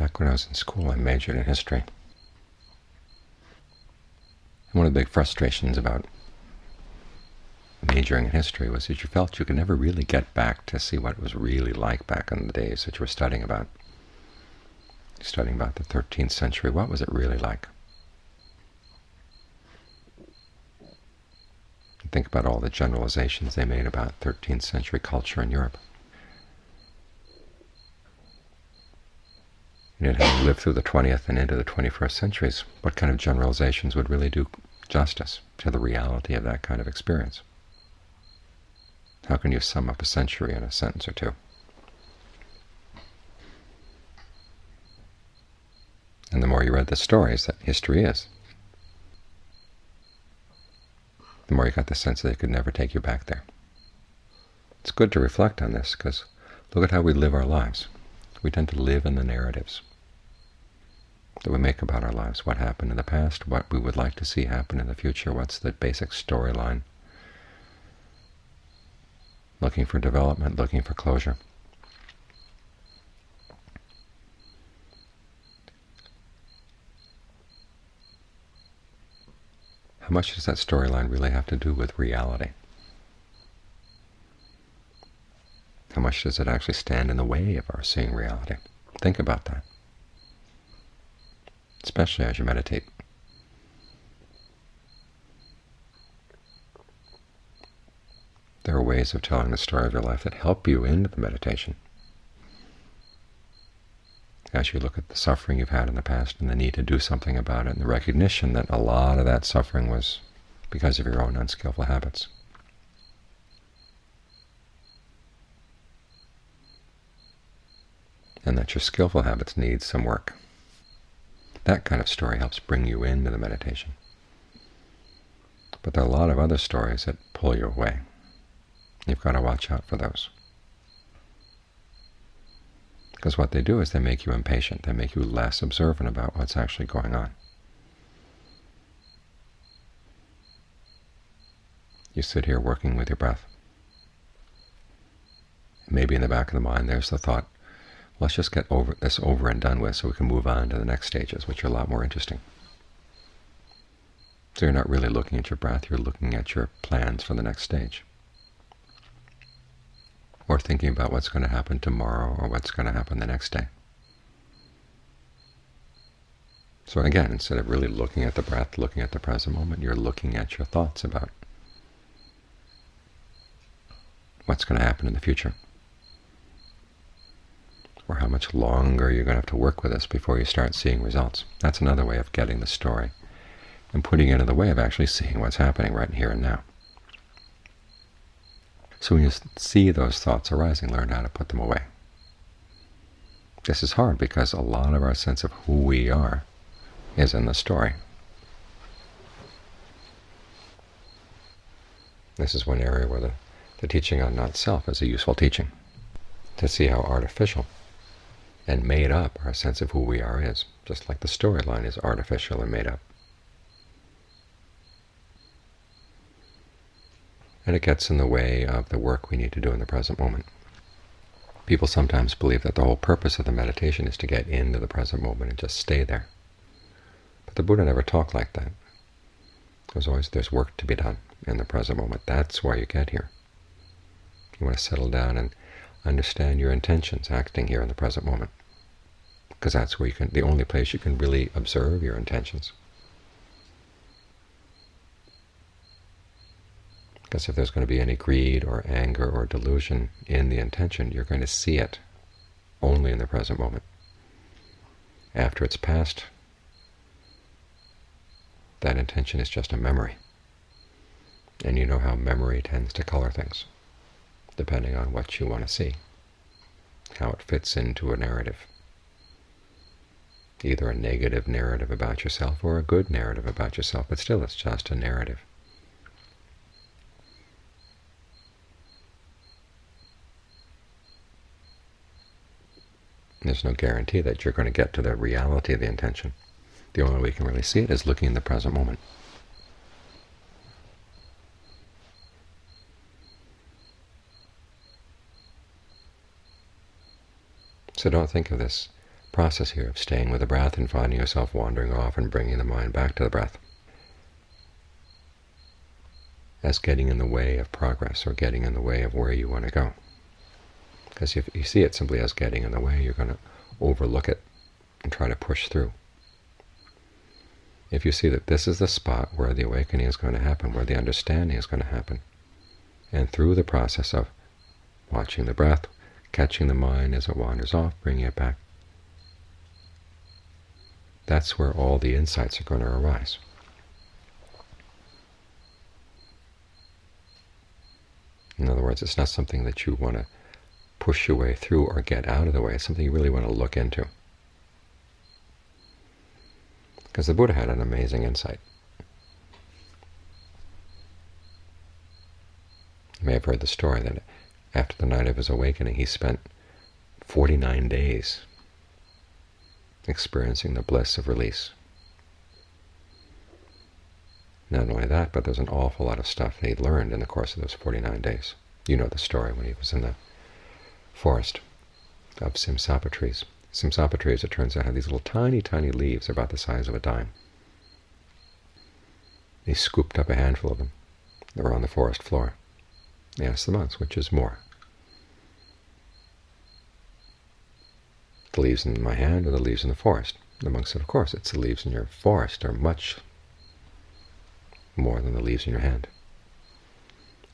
Back when I was in school, I majored in history. And one of the big frustrations about majoring in history was that you felt you could never really get back to see what it was really like back in the days that you were studying about. Studying about the 13th century, what was it really like? Think about all the generalizations they made about 13th century culture in Europe. And having lived through the 20th and into the 21st centuries, what kind of generalizations would really do justice to the reality of that kind of experience? How can you sum up a century in a sentence or two? And the more you read the stories that history is, the more you got the sense that it could never take you back there. It's good to reflect on this, because look at how we live our lives. We tend to live in the narratives that we make about our lives, what happened in the past, what we would like to see happen in the future, what's the basic storyline, looking for development, looking for closure. How much does that storyline really have to do with reality? How much does it actually stand in the way of our seeing reality? Think about that, especially as you meditate. There are ways of telling the story of your life that help you into the meditation. As you look at the suffering you've had in the past and the need to do something about it, and the recognition that a lot of that suffering was because of your own unskillful habits. And that your skillful habits need some work. That kind of story helps bring you into the meditation. But there are a lot of other stories that pull you away. You've got to watch out for those. Because what they do is they make you impatient, they make you less observant about what's actually going on. You sit here working with your breath. Maybe in the back of the mind there's the thought, let's just get this over and done with so we can move on to the next stages, which are a lot more interesting. So you're not really looking at your breath, you're looking at your plans for the next stage, or thinking about what's going to happen tomorrow or what's going to happen the next day. So again, instead of really looking at the breath, looking at the present moment, you're looking at your thoughts about what's going to happen in the future, or how much longer you're going to have to work with this before you start seeing results. That's another way of getting the story and putting it in the way of actually seeing what's happening right here and now. So when you see those thoughts arising, learn how to put them away. This is hard because a lot of our sense of who we are is in the story. This is one area where the teaching on not-self is a useful teaching, to see how artificial and made up our sense of who we are is, just like the storyline is artificial and made up. And it gets in the way of the work we need to do in the present moment. People sometimes believe that the whole purpose of the meditation is to get into the present moment and just stay there. But the Buddha never talked like that. There's work to be done in the present moment. That's why you get here. You want to settle down and understand your intentions acting here in the present moment, because that's where you can, the only place you can really observe your intentions. Because if there's going to be any greed or anger or delusion in the intention, you're going to see it only in the present moment. After it's passed, that intention is just a memory. And you know how memory tends to color things, depending on what you want to see, how it fits into a narrative, either a negative narrative about yourself or a good narrative about yourself, but still it's just a narrative. There's no guarantee that you're going to get to the reality of the intention. The only way you can really see it is looking in the present moment. So don't think of this process here of staying with the breath and finding yourself wandering off and bringing the mind back to the breath as getting in the way of progress or getting in the way of where you want to go. Because if you see it simply as getting in the way, you're going to overlook it and try to push through. If you see that this is the spot where the awakening is going to happen, where the understanding is going to happen, and through the process of watching the breath, catching the mind as it wanders off, bringing it back, that's where all the insights are going to arise. In other words, it's not something that you want to push your way through or get out of the way. It's something you really want to look into. Because the Buddha had an amazing insight. You may have heard the story that after the night of his awakening, he spent 49 days experiencing the bliss of release. Not only that, but there's an awful lot of stuff that he learned in the course of those 49 days. You know the story when he was in the forest of Simsapa trees. Simsapa trees, it turns out, have these little tiny, tiny leaves about the size of a dime. He scooped up a handful of them that were on the forest floor. He asked the monks, which is more, the leaves in my hand or the leaves in the forest? The monk said, of course, it's the leaves in your forest are much more than the leaves in your hand.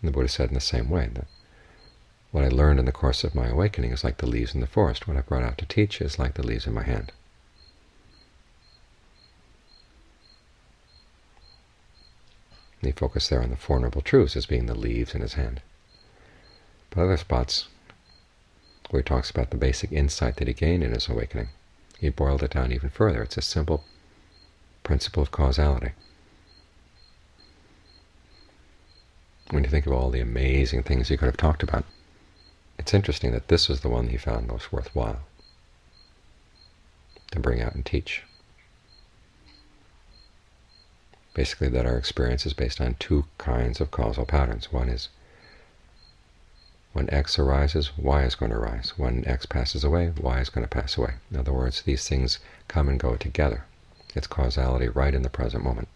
And the Buddha said in the same way that what I learned in the course of my awakening is like the leaves in the forest. What I brought out to teach is like the leaves in my hand. And he focused there on the Four Noble Truths as being the leaves in his hand. But other spots where he talks about the basic insight that he gained in his awakening, he boiled it down even further. It's a simple principle of causality. When you think of all the amazing things he could have talked about, it's interesting that this is the one he found most worthwhile to bring out and teach. Basically, that our experience is based on two kinds of causal patterns. One is when X arises, Y is going to arise. When X passes away, Y is going to pass away. In other words, these things come and go together. It's causality right in the present moment.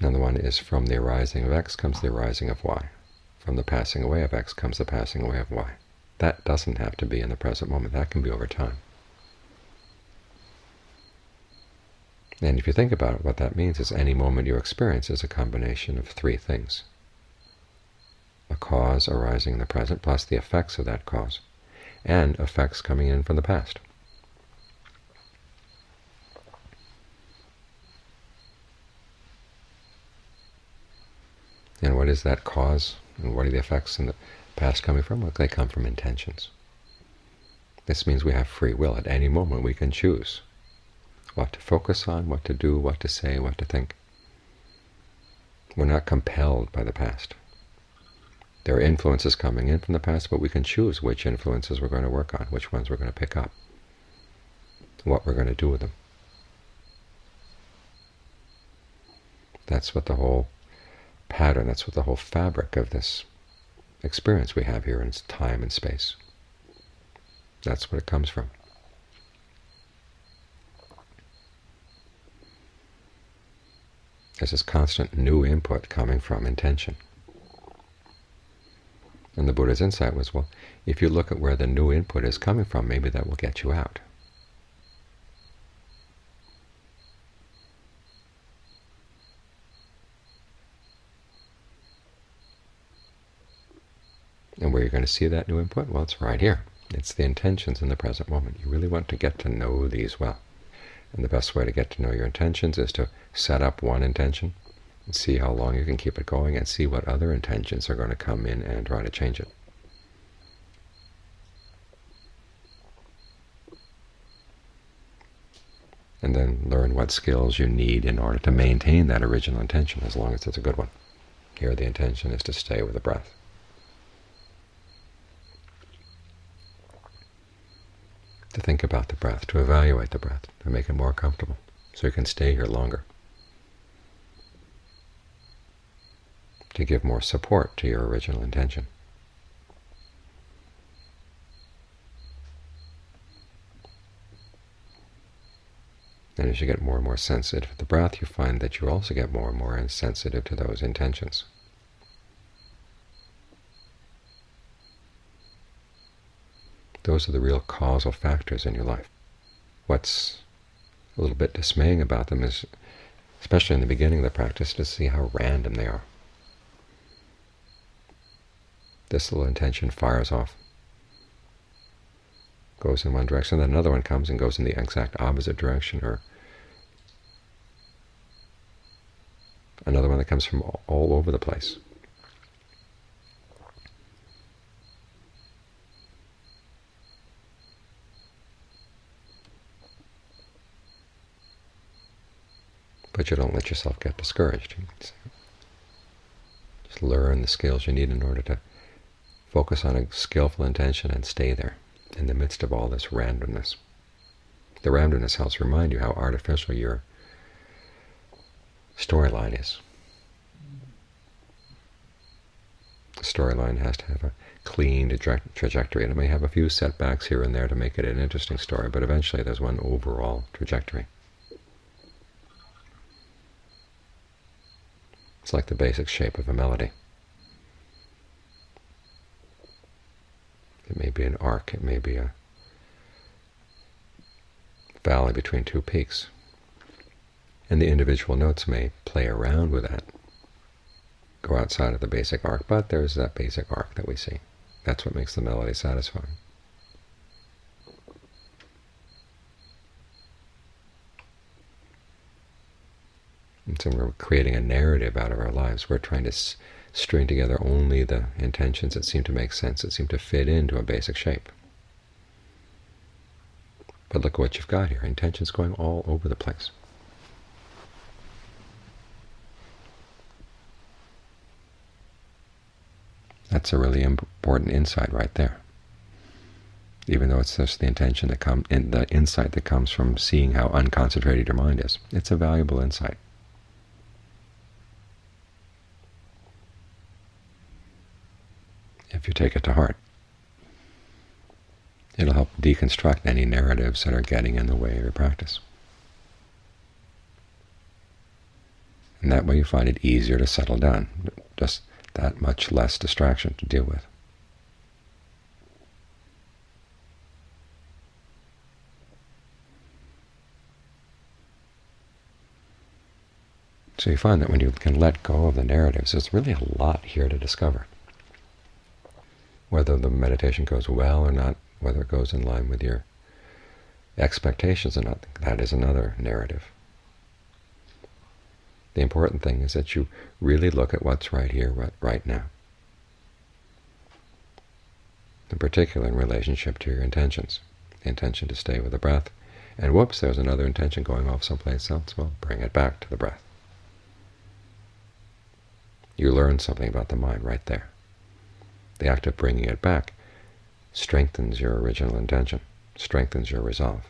Another one is from the arising of X comes the arising of Y. From the passing away of X comes the passing away of Y. That doesn't have to be in the present moment. That can be over time. And if you think about it, what that means is any moment you experience is a combination of three things. A cause arising in the present plus the effects of that cause, and effects coming in from the past. And what is that cause? And what are the effects in the past coming from? Well, they come from intentions. This means we have free will. At any moment we can choose what to focus on, what to do, what to say, what to think. We're not compelled by the past. There are influences coming in from the past, but we can choose which influences we're going to work on, which ones we're going to pick up, what we're going to do with them. That's what the whole pattern, that's what the whole fabric of this experience we have here in time and space. That's what it comes from. There's this constant new input coming from intention. And the Buddha's insight was, well, if you look at where the new input is coming from, maybe that will get you out. And where you're going to see that new input? Well, it's right here. It's the intentions in the present moment. You really want to get to know these well. And the best way to get to know your intentions is to set up one intention and see how long you can keep it going and see what other intentions are going to come in and try to change it. And then learn what skills you need in order to maintain that original intention, as long as it's a good one. Here the intention is to stay with the breath. To think about the breath, to evaluate the breath, to make it more comfortable, so you can stay here longer, to give more support to your original intention. And as you get more and more sensitive to the breath, you find that you also get more and more insensitive to those intentions. Those are the real causal factors in your life. What's a little bit dismaying about them is, especially in the beginning of the practice, to see how random they are. This little intention fires off, goes in one direction, then another one comes and goes in the exact opposite direction, or another one that comes from all over the place. But you don't let yourself get discouraged. Just learn the skills you need in order to focus on a skillful intention and stay there in the midst of all this randomness. The randomness helps remind you how artificial your storyline is. The storyline has to have a clean trajectory, and it may have a few setbacks here and there to make it an interesting story, but eventually there's one overall trajectory. It's like the basic shape of a melody. It may be an arc, it may be a valley between two peaks. And the individual notes may play around with that, go outside of the basic arc, but there's that basic arc that we see. That's what makes the melody satisfying. And so we're creating a narrative out of our lives. We're trying to string together only the intentions that seem to make sense, that seem to fit into a basic shape. But look what you've got here, intentions going all over the place. That's a really important insight right there. Even though it's just the intention that comes, and the insight that comes from seeing how unconcentrated your mind is, it's a valuable insight. If you take it to heart, it'll help deconstruct any narratives that are getting in the way of your practice. And that way you find it easier to settle down, just that much less distraction to deal with. So you find that when you can let go of the narratives, there's really a lot here to discover. Whether the meditation goes well or not, whether it goes in line with your expectations or not, that is another narrative. The important thing is that you really look at what's right here, right now, in particular in relationship to your intentions. The intention to stay with the breath, and whoops, there's another intention going off someplace else. Well, bring it back to the breath. You learn something about the mind right there. The act of bringing it back strengthens your original intention, strengthens your resolve.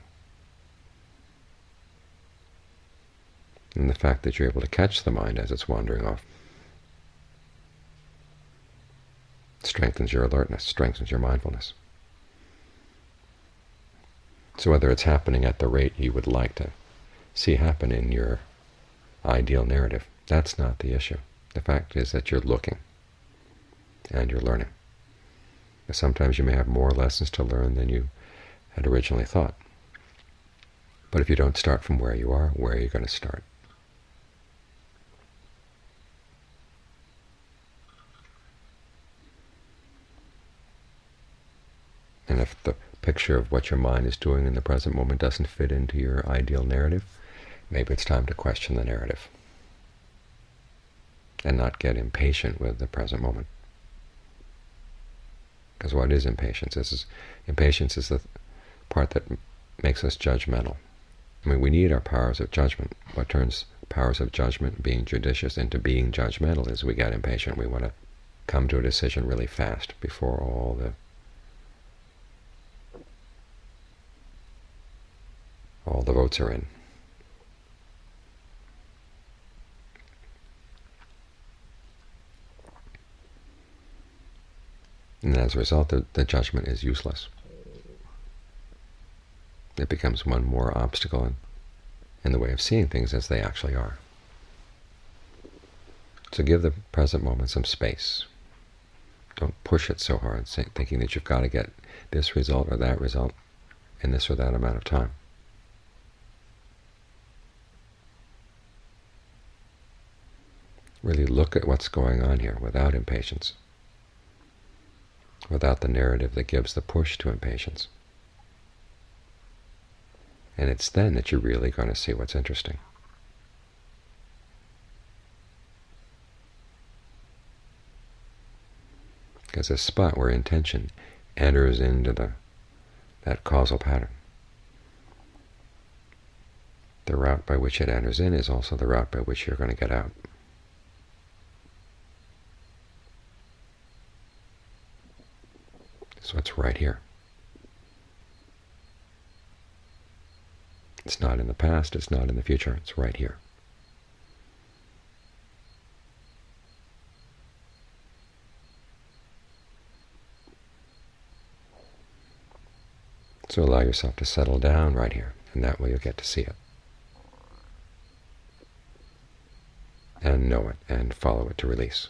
And the fact that you're able to catch the mind as it's wandering off strengthens your alertness, strengthens your mindfulness. So whether it's happening at the rate you would like to see happen in your ideal narrative, that's not the issue. The fact is that you're looking and you're learning. Sometimes you may have more lessons to learn than you had originally thought. But if you don't start from where are you going to start? And if the picture of what your mind is doing in the present moment doesn't fit into your ideal narrative, maybe it's time to question the narrative and not get impatient with the present moment. Because what is impatience? Impatience is the part that makes us judgmental. I mean, we need our powers of judgment. What turns powers of judgment, being judicious, into being judgmental is we get impatient. We want to come to a decision really fast before all the votes are in. And as a result, the judgment is useless. It becomes one more obstacle in, and the way of seeing things as they actually are. So give the present moment some space. Don't push it so hard, thinking that you've got to get this result or that result in this or that amount of time. Really look at what's going on here without impatience, without the narrative that gives the push to impatience. And it's then that you're really going to see what's interesting. Because a spot where intention enters into that causal pattern. The route by which it enters in is also the route by which you're going to get out. So it's right here. It's not in the past, it's not in the future, it's right here. So allow yourself to settle down right here, and that way you'll get to see it. And know it, and follow it to release.